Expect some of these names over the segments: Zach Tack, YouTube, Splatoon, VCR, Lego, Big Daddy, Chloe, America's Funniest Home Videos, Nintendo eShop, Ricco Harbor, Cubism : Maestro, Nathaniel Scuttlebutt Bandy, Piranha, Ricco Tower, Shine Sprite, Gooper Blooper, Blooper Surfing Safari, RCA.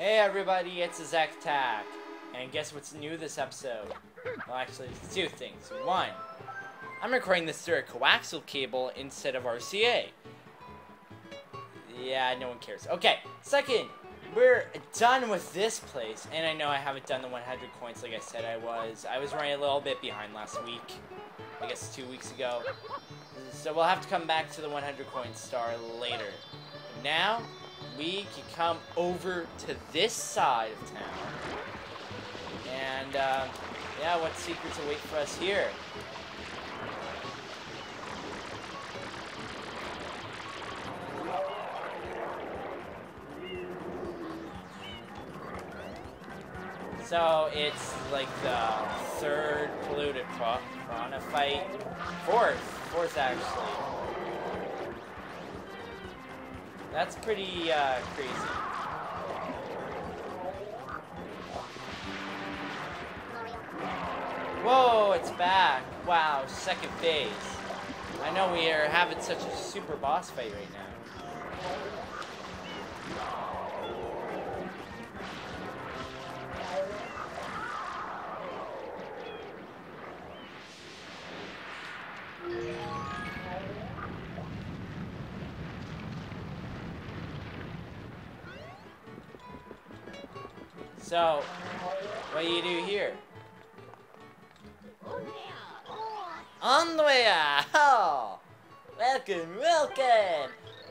Hey everybody, it's Zach Tack. And guess what's new this episode? Well, actually, it's two things. One, I'm recording this through a coaxial cable instead of RCA. Yeah, no one cares. Okay, second, we're done with this place. And I know I haven't done the 100 coins like I said I was. I was running a little bit behind last week. I guess 2 weeks ago. So we'll have to come back to the 100 coin star later. But now, we can come over to this side of town. And, yeah, what secrets await for us here? So, it's like the third polluted piranha fight. Fourth actually. That's pretty, crazy. Whoa, it's back. Wow, second phase. I know we are having such a super boss fight right now. So, what do you do here? On the way out! Oh, welcome, welcome!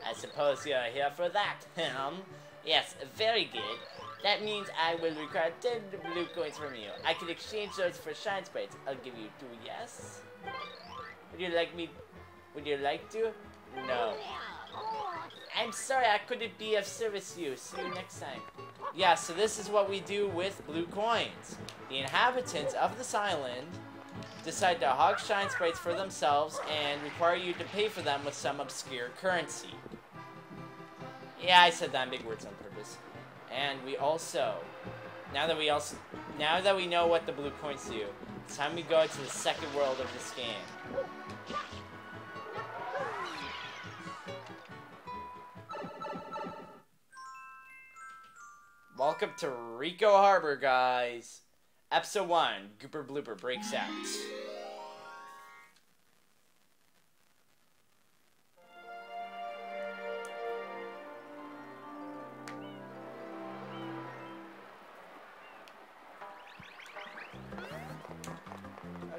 I suppose you're here for that, Yes, very good. That means I will require 10 blue coins from you. I can exchange those for Shine Sprites. I'll give you 2, yes? Would you like to? No. I'm sorry, I couldn't be of service to you. See you next time. Yeah, so this is what we do with blue coins. The inhabitants of this island decide to hog Shine Sprites for themselves and require you to pay for them with some obscure currency. Yeah, I said that in big words on purpose. And we also, now that we know what the blue coins do, it's time we go to the second world of this game. Welcome to Ricco Harbor, guys. Episode 1, Gooper Blooper breaks out.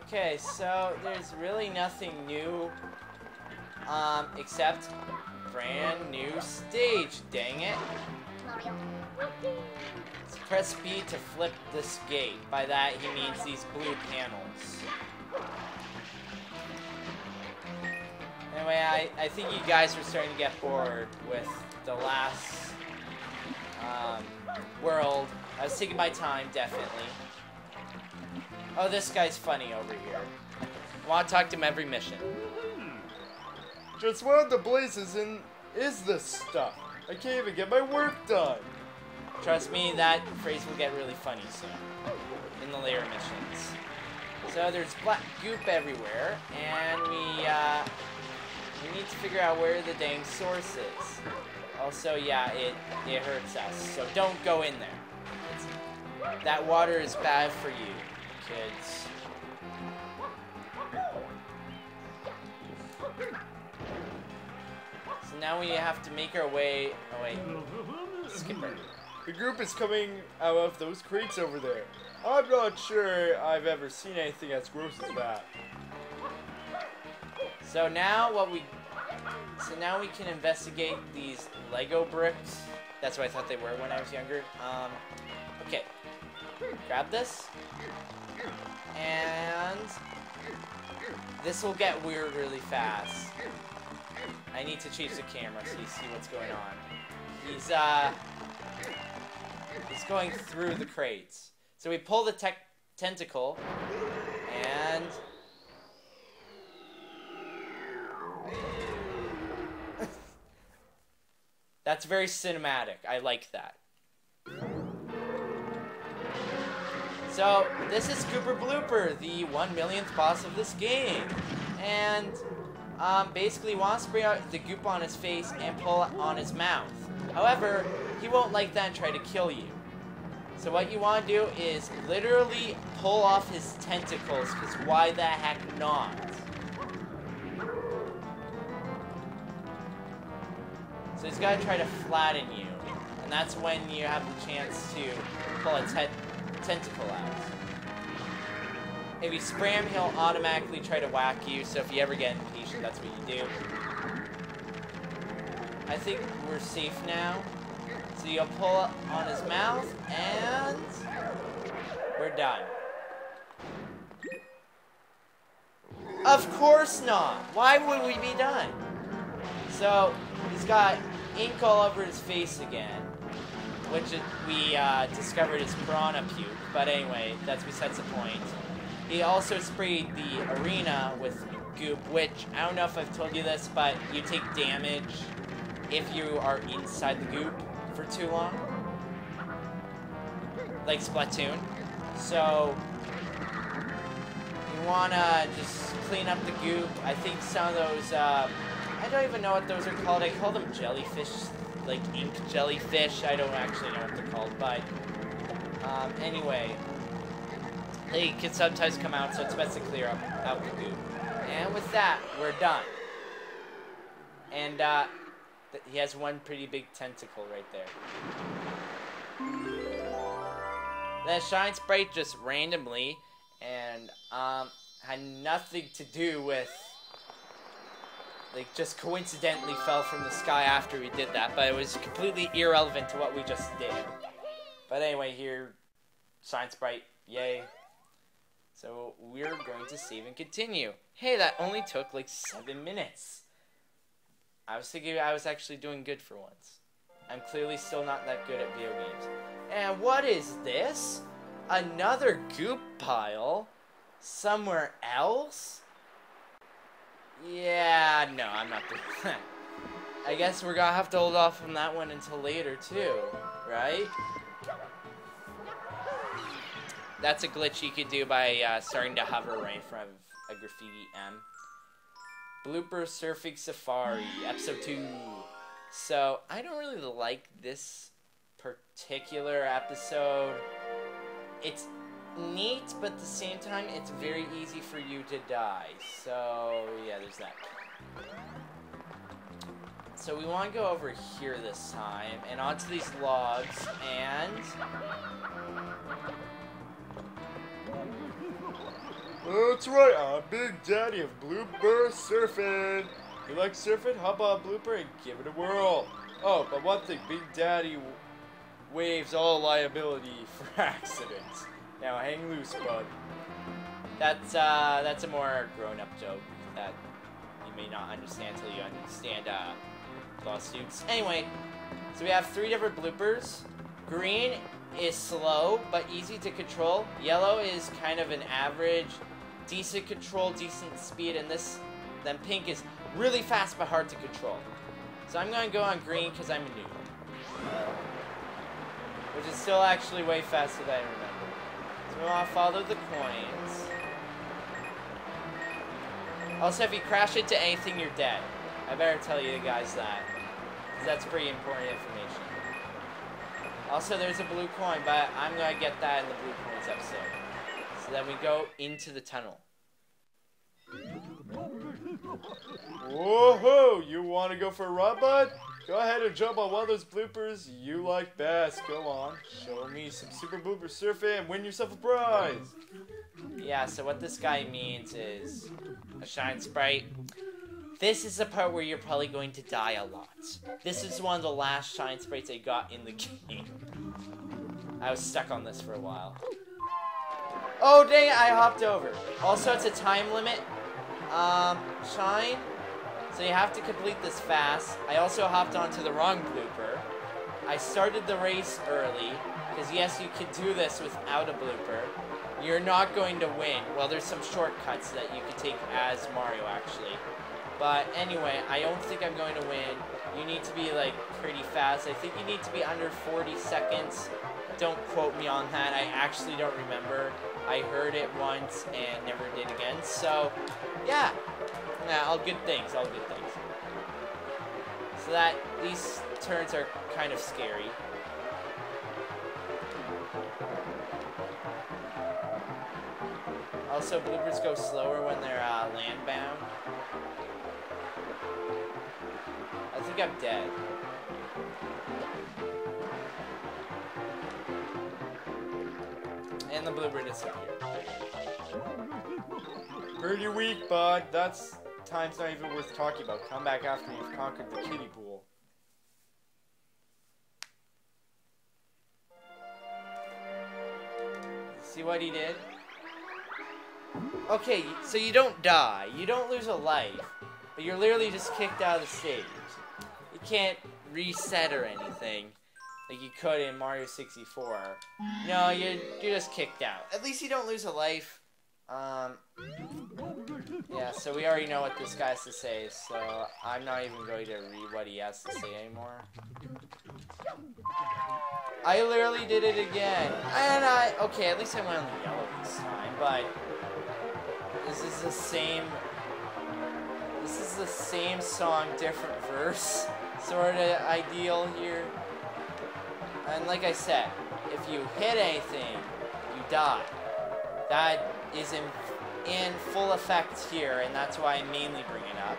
Okay, so there's really nothing new, except brand new stage, dang it. Let's press B to flip this gate. By that, he means these blue panels. Anyway, I think you guys were starting to get bored with the last world. I was taking my time, definitely. Oh, this guy's funny over here. I want to talk to him every mission. Just one of the blazes is this stuff. I can't even get my work done. Trust me, that phrase will get really funny soon in the later missions. So there's black goop everywhere, and we need to figure out where the dang source is. Also, yeah, it hurts us, so don't go in there. That water is bad for you, kids. So now we have to make our way. Oh wait, skipper. The group is coming out of those crates over there. I'm not sure I've ever seen anything as gross as that. So now we can investigate these Lego bricks. That's what I thought they were when I was younger. Okay. Grab this. And this will get weird really fast. I need to change the camera so you see what's going on. He's going through the crates. So we pull the tentacle, and that's very cinematic. I like that. So this is Gooper Blooper, the 1,000,000th boss of this game, and basically wants to bring out the goop on his face and pull it on his mouth. However, he won't like that and try to kill you. So what you want to do is literally pull off his tentacles, because why the heck not? So he's got to try to flatten you, and that's when you have the chance to pull a tentacle out. If you spray him, he'll automatically try to whack you, so if you ever get impatient, that's what you do. I think we're safe now. So you'll pull up on his mouth, and we're done. Of course not! Why would we be done? So, he's got ink all over his face again, which we discovered is piranha puke, but anyway, that's besides the point. He also sprayed the arena with goop, which, I don't know if I've told you this, but you take damage if you are inside the goop for too long, like Splatoon. So you wanna just clean up the goop. I think some of those, I don't even know what those are called. I call them jellyfish, like ink jellyfish. I don't actually know what they're called, but anyway, they can sometimes come out, so it's best to clear up out the goop. And with that, we're done. And he has one pretty big tentacle right there. That Shine Sprite just randomly, and had nothing to do with, like, just coincidentally fell from the sky after we did that, but it was completely irrelevant to what we just did. But anyway, here, Shine Sprite, yay. So we're going to save and continue. Hey, that only took like 7 minutes. I was thinking I was actually doing good for once. I'm clearly still not that good at video games. And what is this? Another goop pile? Somewhere else? Yeah, no, I'm not doing that. I guess we're gonna have to hold off on that one until later too, right? That's a glitch you could do by starting to hover right in front of a graffiti M. Blooper Surfing Safari, Episode 2. So, I don't really like this particular episode. It's neat, but at the same time, it's very easy for you to die. So, yeah, there's that. So, we want to go over here this time, and onto these logs, and... That's right, I'm Big Daddy of Blooper Surfing. You like surfing? Hop on Blooper and give it a whirl. Oh, but one thing, Big Daddy waives all liability for accidents. Now hang loose, bud. That's a more grown-up joke that you may not understand until you understand lawsuits. Anyway, so we have 3 different bloopers. Green is slow but easy to control. Yellow is kind of an average. Decent control, decent speed, and then pink is really fast but hard to control. So I'm gonna go on green because I'm a noob, which is still actually way faster than I remember. So we wanna follow the coins. Also, if you crash into anything, you're dead. I better tell you guys that, because that's pretty important information. Also, there's a blue coin, but I'm gonna get that in the blue coins episode. So then we go into the tunnel. Whoa-ho! You want to go for a run, bud? Go ahead and jump on one of those bloopers you like best. Go on, show me some super blooper surfing and win yourself a prize! Yeah, so what this guy means is a Shine Sprite. This is the part where you're probably going to die a lot. This is one of the last Shine Sprites I got in the game. I was stuck on this for a while. Oh dang, I hopped over. Also, it's a time limit. Shine. So you have to complete this fast. I also hopped onto the wrong blooper. I started the race early, because yes, you can do this without a blooper. You're not going to win. Well, there's some shortcuts that you can take as Mario, actually. But anyway, I don't think I'm going to win. You need to be, like, pretty fast. I think you need to be under 40 seconds. Don't quote me on that. I actually don't remember. I heard it once and never did again. So, yeah. Nah, all good things. All good things. So these turns are kind of scary. also bloopers go slower when they're land bound. I think I'm dead. And the blooper disappeared. Pretty weak, bud. That's time's not even worth talking about. Come back after you've conquered the kiddie pool. See what he did? Okay, so you don't die. You don't lose a life. But you're literally just kicked out of the stage. You can't reset or anything like you could in Mario 64. No, you're just kicked out. At least you don't lose a life. Yeah, so we already know what this guy has to say, so I'm not even going to read what he has to say anymore. I literally did it again. And okay, at least I went on the yellow this time, but this is the same song, different verse sort of ideal here. And like I said, if you hit anything, you die. That is in full effect here, and that's why I mainly bring it up.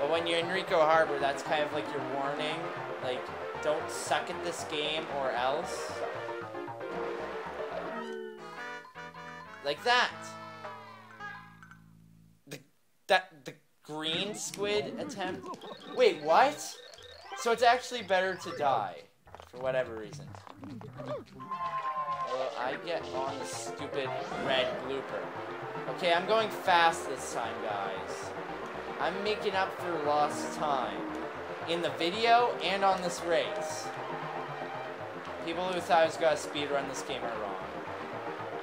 But when you're in Ricco Harbor, that's kind of like your warning. Like, don't suck at this game or else. Like that. The green squid attempt. Wait, what? So it's actually better to die, for whatever reason. Well, I get on the stupid red blooper. Okay, I'm going fast this time, guys. I'm making up for lost time. In the video and on this race. People who thought I was going to speedrun this game are wrong.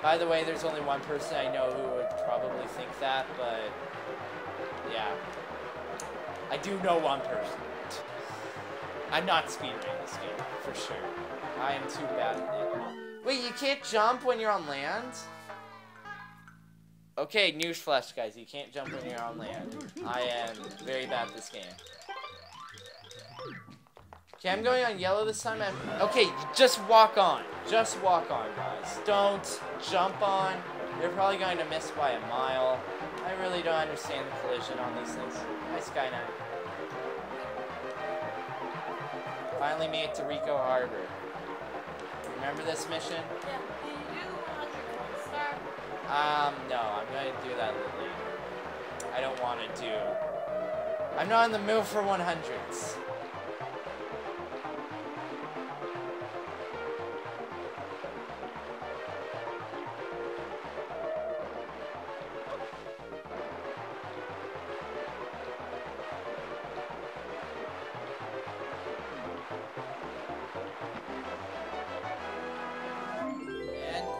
By the way, there's only one person I know who would probably think that, but yeah. I do know one person. I'm not speedrunning this game, for sure. I am too bad at it. Wait, you can't jump when you're on land? Okay, newsflash, guys. You can't jump when you're on land. I am very bad at this game. Okay, I'm going on yellow this time. Okay, just walk on. Just walk on, guys. Don't jump on. You're probably going to miss by a mile. I really don't understand the collision on these things. Nice guy now. Finally made it to Ricco Harbor. Remember this mission? Yeah. Did you do the 100-point star? No. I'm going to do that later. I don't want to do... I'm not in the mood for 100s.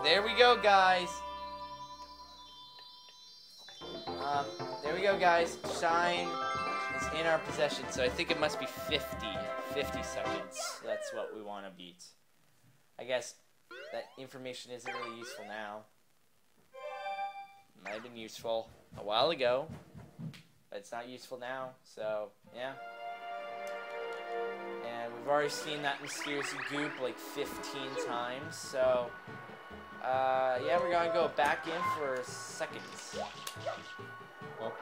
There we go, guys. There we go, guys. Shine is in our possession, so I think it must be 50 seconds. That's what we want to beat. I guess that information isn't really useful now. It might have been useful a while ago, but it's not useful now, so yeah. And we've already seen that mysterious goop like 15 times, so... yeah, we're gonna go back in for seconds. Well,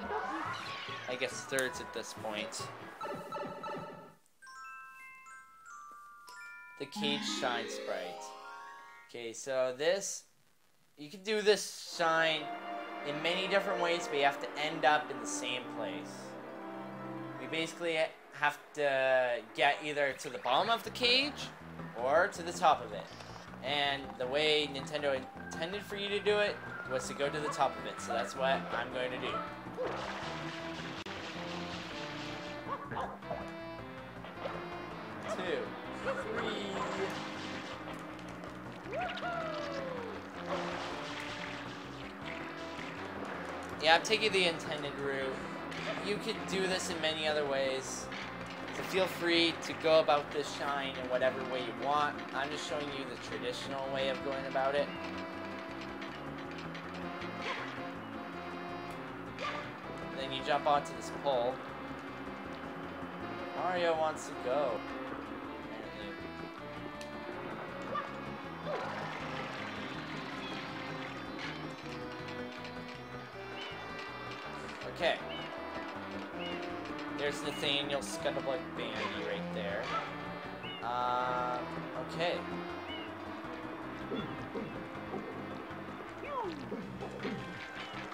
I guess thirds at this point. The cage shine sprite. Okay, so this... You can do this shine in many different ways, but you have to end up in the same place. We basically have to get either to the bottom of the cage, or to the top of it. And the way Nintendo intended for you to do it was to go to the top of it, so that's what I'm going to do. Yeah, I'm taking the intended route. You could do this in many other ways. So feel free to go about this shine in whatever way you want. I'm just showing you the traditional way of going about it. And then you jump onto this pole. Mario wants to go. Apparently. Okay. There's Nathaniel Scuttlebutt Bandy right there. Okay.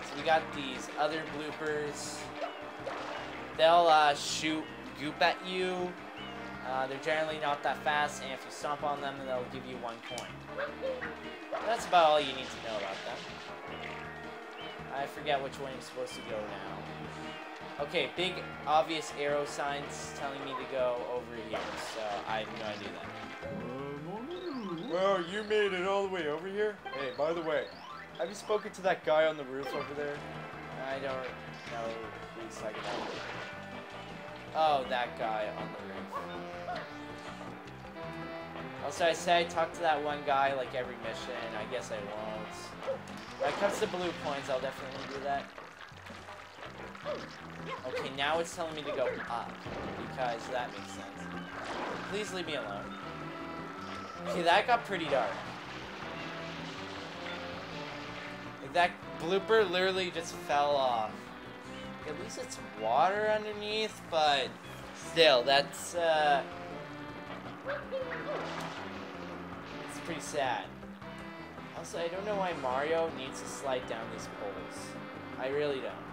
So we got these other bloopers. They'll shoot goop at you. They're generally not that fast, and if you stomp on them, they'll give you 1 coin. That's about all you need to know about them. I forget which way I'm supposed to go now. Okay, big obvious arrow signs telling me to go over here, so I have no idea that. Well, you made it all the way over here? Hey, by the way, have you spoken to that guy on the roof over there? I don't know who he's talking about. Oh, that guy on the roof. Also, I said I talked to that one guy like every mission. I guess I won't. When it comes to blue coins, I'll definitely do that. Okay, now it's telling me to go up, because that makes sense. Please leave me alone. Okay, that got pretty dark. That blooper literally just fell off. At least it's water underneath, but still, that's, it's pretty sad. Also, I don't know why Mario needs to slide down these poles. I really don't.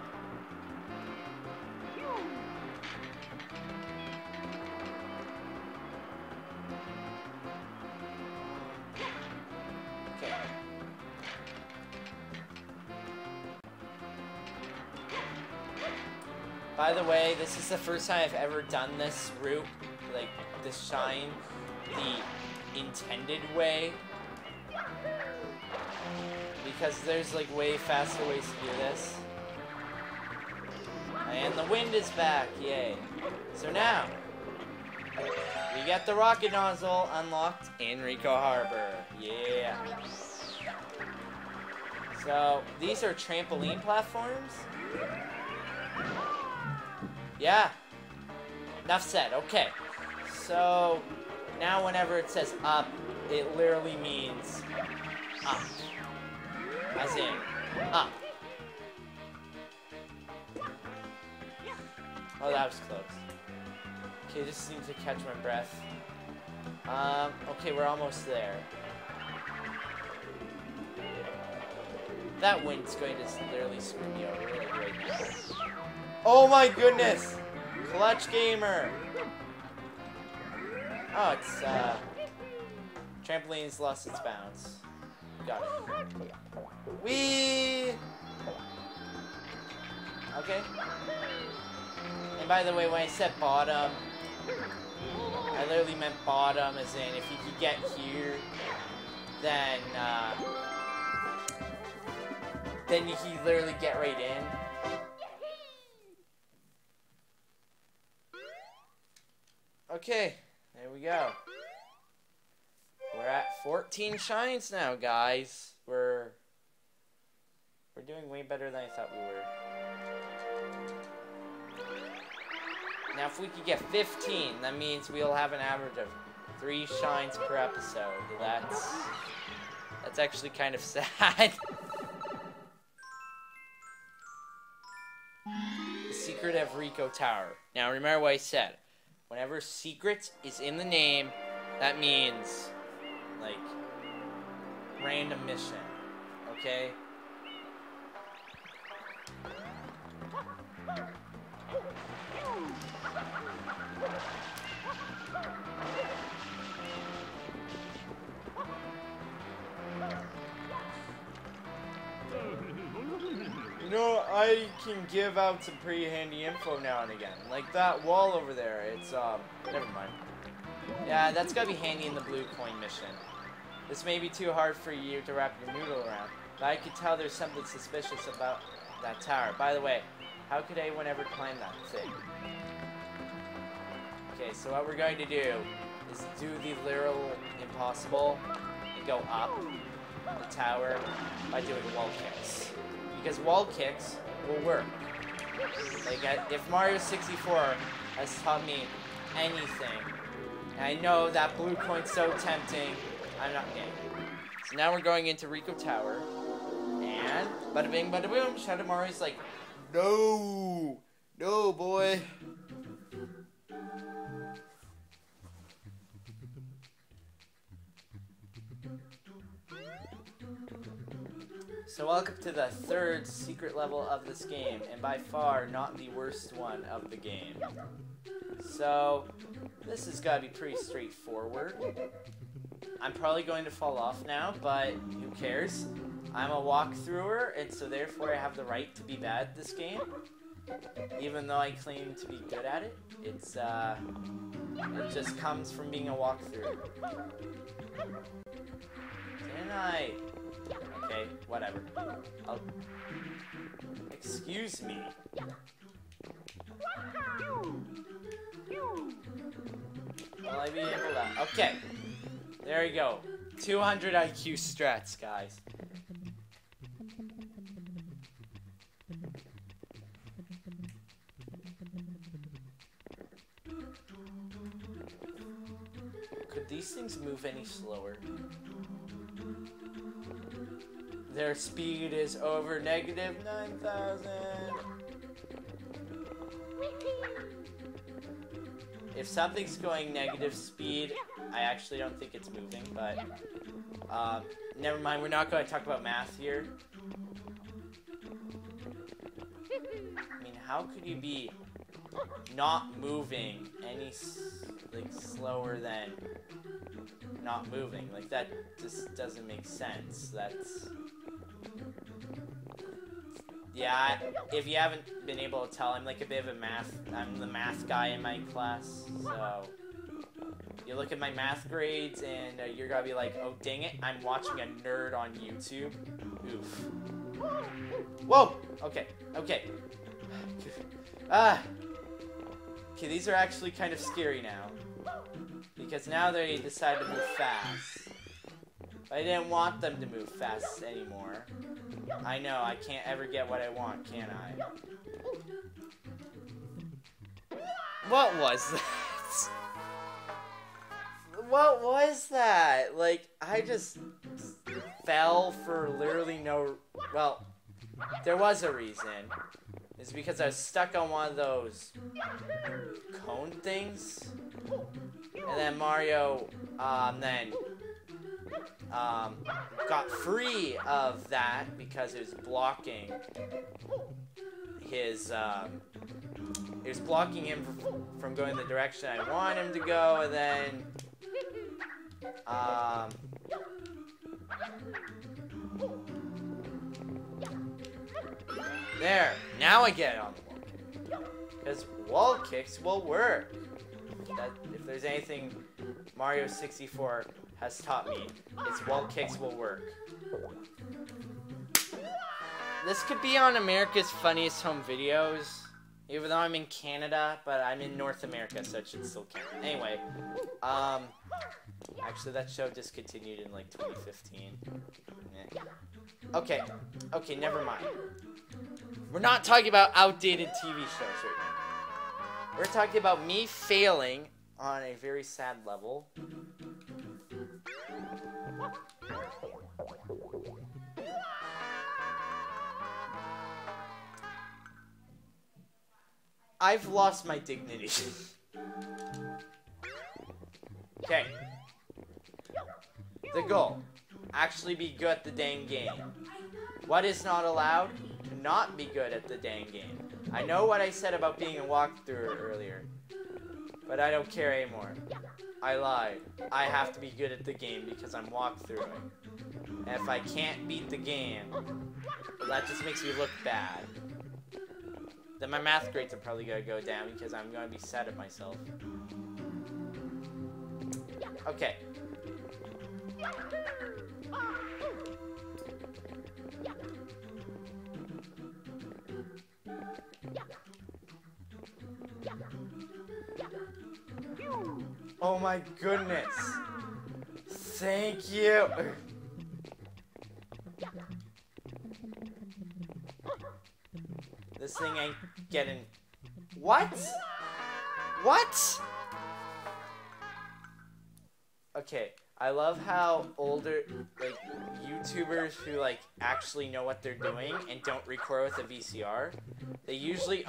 By the way, this is the first time I've ever done this route, like, the shine, the intended way. Because there's, like, way faster ways to do this. And the wind is back, yay. So now, we got the rocket nozzle unlocked in Ricco Harbor, yeah. So, these are trampoline platforms. Yeah. Enough said. Okay. So, now whenever it says up, it literally means up. As in, up. Oh, that was close. Okay, I just need to catch my breath. Okay, we're almost there. That wind's going to literally screw me over right now. Oh my goodness! Clutch gamer! Oh, it's, trampoline's lost its bounds. Got it. Whee! Okay. And by the way, when I said bottom, I literally meant bottom as in if you could get here, then you could literally get right in. Okay, there we go. We're at 14 shines now, guys. We're doing way better than I thought we were. Now, if we could get 15, that means we'll have an average of 3 shines per episode. That's actually kind of sad. The secret of Ricco Tower. Now, remember what I said. Whenever secret is in the name, that means, like, random mission, okay? You know, I can give out some pretty handy info now and again. Like that wall over there, it's, never mind. Yeah, that's gotta be handy in the blue coin mission. This may be too hard for you to wrap your noodle around, but I could tell there's something suspicious about that tower. By the way, how could anyone ever climb that thing? Okay, so what we're going to do is do the literal impossible and go up the tower by doing wall kicks. Because wall kicks will work. Like, if Mario 64 has taught me anything, and I know that blue coin's so tempting, I'm not getting it. So now we're going into Ricco Tower, and bada bing, bada boom, Shadow Mario's like, No! No, boy! So welcome to the third secret level of this game, and by far not the worst one of the game. So, this has got to be pretty straightforward. I'm probably going to fall off now, but who cares? I'm a walkthrougher, and so therefore I have the right to be bad at this game. Even though I claim to be good at it, it just comes from being a walkthrough. Didn't I? Okay, whatever. Excuse me. Will I be able to? Okay. There we go. 200 IQ strats, guys. Could these things move any slower? Their speed is over -9,000. If something's going negative speed, I actually don't think it's moving, but never mind, we're not going to talk about math here. I mean, how could you be not moving any slower than not moving? Like, that just doesn't make sense. That's... yeah, if you haven't been able to tell, I'm like a bit of a I'm the math guy in my class, so... you look at my math grades, and you're gonna be like, oh, dang it, I'm watching a nerd on YouTube. Oof. Whoa! Okay, okay. Ah! Okay, these are actually kind of scary now. Because now they decide to move fast. But I didn't want them to move fast anymore. I know, I can't ever get what I want, can I? What was that? What was that? Like, I just fell for literally no... well, there was a reason. It's because I was stuck on one of those cone things. And then Mario, got free of that because it was blocking his, it was blocking him from going the direction I want him to go, and then, there, now I get it on the wall kick. Because wall kicks will work. That, if there's anything Mario 64 has taught me, it's wall kicks will work. This could be on America's Funniest Home Videos, even though I'm in Canada, but I'm in North America, so it should still count. Anyway, actually that show discontinued in like 2015. Meh. Okay, okay, never mind. We're not talking about outdated TV shows right now. We're talking about me failing on a very sad level. I've lost my dignity. Okay. The goal. Actually be good at the dang game. What is not allowed? To not be good at the dang game. I know what I said about being a walkthrough earlier, but I don't care anymore. I lied. I have to be good at the game because I'm walkthroughing. And if I can't beat the game, well, that just makes me look bad. Then my math grades are probably going to go down because I'm going to be sad at myself. Okay. Oh my goodness. Thank you. This thing ain't getting... what? What? Okay, I I love how older, like, YouTubers who, like, actually know what they're doing and don't record with a VCR, they usually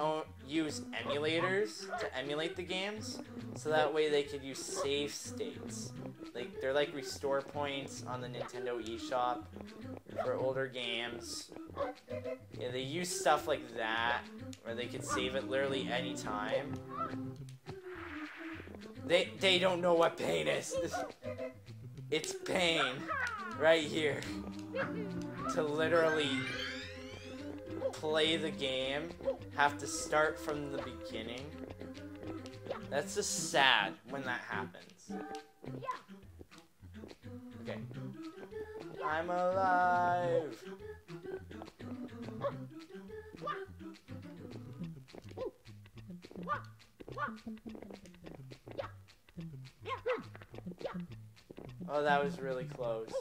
use emulators to emulate the games, so that way they could use save states. Like, they're like restore points on the Nintendo eShop for older games. Yeah, they use stuff like that, where they could save it literally any time. They don't know what pain is. It's pain right here to literally play the game, have to start from the beginning. That's just sad when that happens. Okay. I'm alive. Oh, that was really close.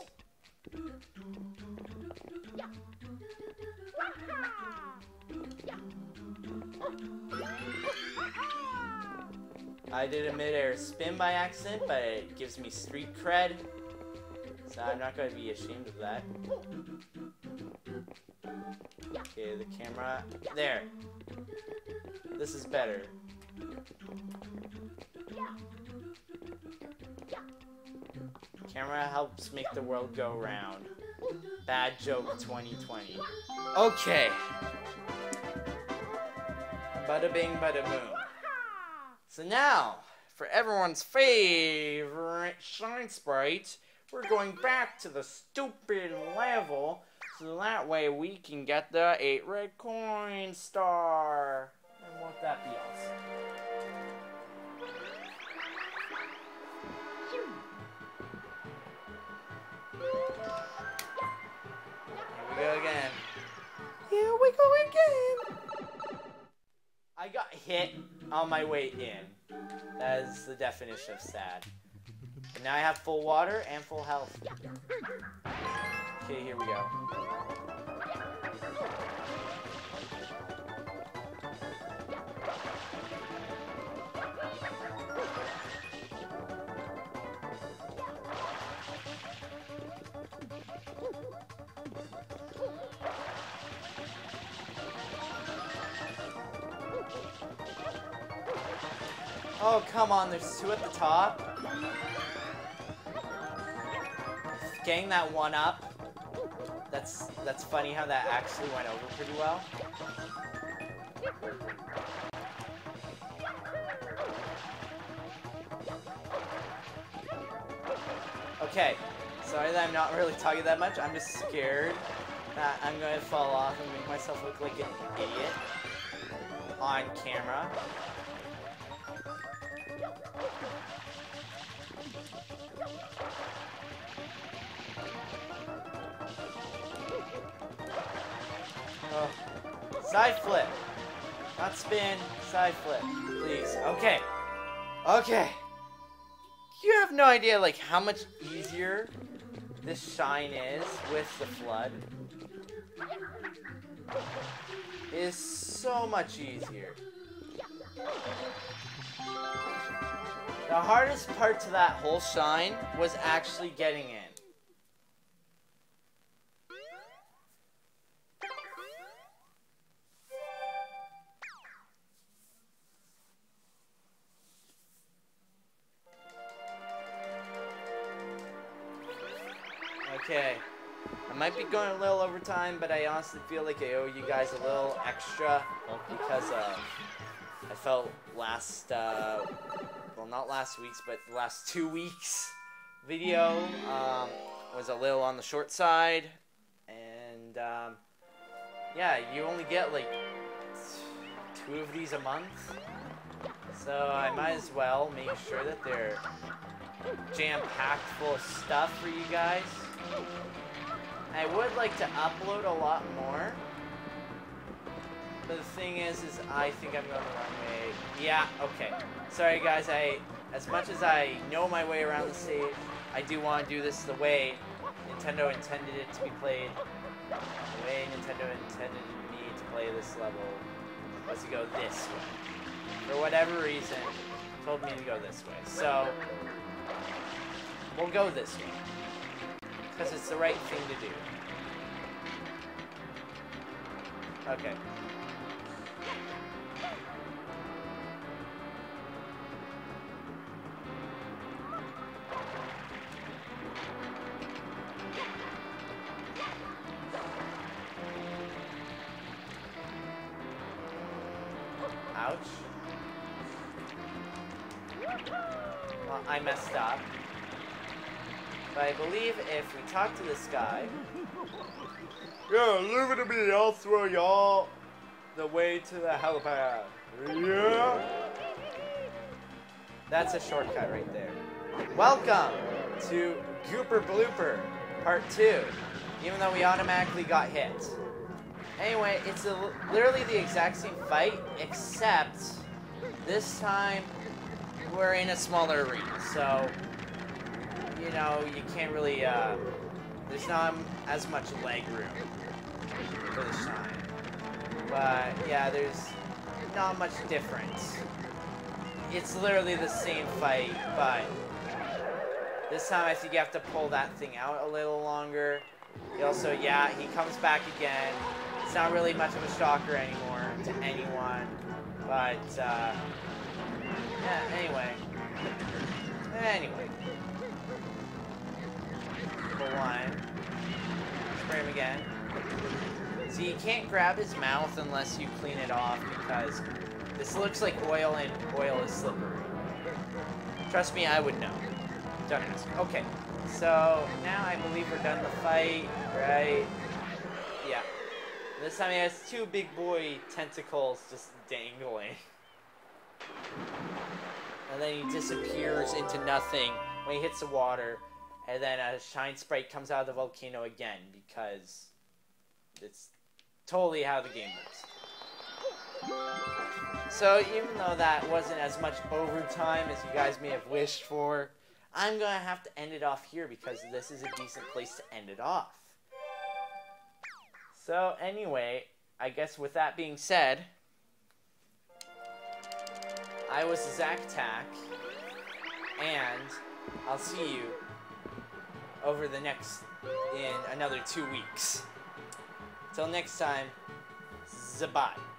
I did a mid-air spin by accident, but it gives me street cred, so I'm not going to be ashamed of that. Okay, the camera. There. This is better. Camera helps make the world go round. Bad joke 2020. Okay. Bada bing, bada boom. So now, for everyone's favorite Shine Sprite, we're going back to the stupid level so that way we can get the 8 red coin star. And won't that be awesome? Again. Here we go again. I got hit on my way in. That is the definition of sad. And now I have full water and full health. Okay, here we go. Oh, come on, there's two at the top. Getting that one up. That's funny how that actually went over pretty well. Okay, sorry that I'm not really talking that much. I'm just scared that I'm going to fall off and make myself look like an idiot on camera. Oh. Side flip. Not spin. Side flip. Please. Okay. Okay. You have no idea, like, how much easier this shine is with the flood. It is so much easier. The hardest part to that whole shine was actually getting in. Okay, I might be going a little over time, but I honestly feel like I owe you guys a little extra because I felt last, well, not last week's, but the last 2 weeks' video was a little on the short side, and yeah, you only get like 2 of these a month, so I might as well make sure that they're jam-packed full of stuff for you guys. I would like to upload a lot more, but the thing is I think I'm going the wrong way. Yeah, okay. Sorry guys, as much as I know my way around the stage, I do want to do this the way Nintendo intended it to be played. The way Nintendo intended me to play this level was to go this way. For whatever reason, told me to go this way. So We'll go this way. Because it's the right thing to do. Okay. Ouch. Well, I messed up. But I believe if we talk to this guy... Yeah, leave it to me. I'll throw y'all the way to the helipad. Yeah. That's a shortcut right there. Welcome to Gooper Blooper Part 2. Even though we automatically got hit. Anyway, it's literally the exact same fight, except this time we're in a smaller arena. So, you know, you can't really, there's not as much leg room for this time. But, yeah, there's not much difference. It's literally the same fight, but this time I think you have to pull that thing out a little longer. Also, yeah, he comes back again. It's not really much of a shocker anymore to anyone, but, yeah, anyway. For one. Spray him again. See, you can't grab his mouth unless you clean it off, because this looks like oil, and oil is slippery. Trust me, I would know. Don't ask. Okay, so now I believe we're done the fight, right? Yeah. This time he has two big boy tentacles just dangling. And then he disappears into nothing when he hits the water. And then a Shine Sprite comes out of the volcano again, because it's totally how the game works. So even though that wasn't as much overtime as you guys may have wished for, I'm going to have to end it off here, because this is a decent place to end it off. So anyway, I guess with that being said, I was Zach Tack, and I'll see you over the next, in another 2 weeks. Till next time, zabai.